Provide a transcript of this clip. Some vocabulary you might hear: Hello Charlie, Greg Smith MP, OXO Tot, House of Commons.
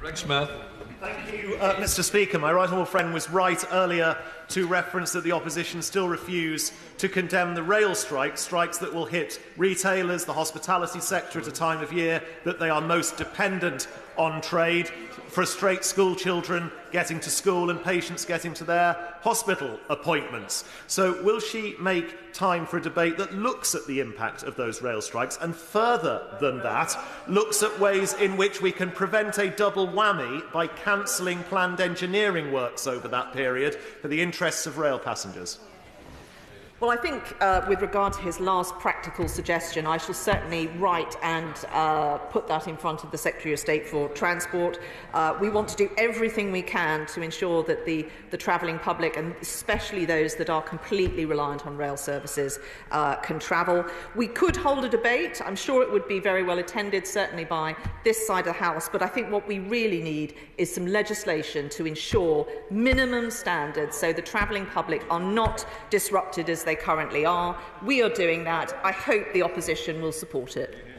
Greg Smith. Thank you, Mr. Speaker. My right honourable friend was right earlier to reference that the opposition still refuse to condemn the rail strikes that will hit retailers, the hospitality sector at a time of year that they are most dependent on trade, frustrate school children getting to school and patients getting to their hospital appointments. So will she make time for a debate that looks at the impact of those rail strikes and, further than that, looks at ways in which we can prevent a double whammy by cancelling planned engineering works over that period for the interests of rail passengers? Well, I think with regard to his last practical suggestion, I shall certainly write and put that in front of the Secretary of State for Transport. We want to do everything we can to ensure that the travelling public, and especially those that are completely reliant on rail services, can travel. We could hold a debate. I'm sure it would be very well attended, certainly by this side of the House, but I think what we really need is some legislation to ensure minimum standards so the travelling public are not disrupted as they currently are. We are doing that. I hope the opposition will support it.